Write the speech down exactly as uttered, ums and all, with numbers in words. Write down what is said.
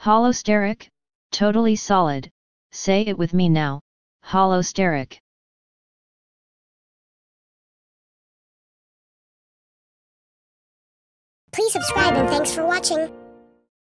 Holosteric, totally solid. Say it with me now, holosteric. Please subscribe and thanks for watching.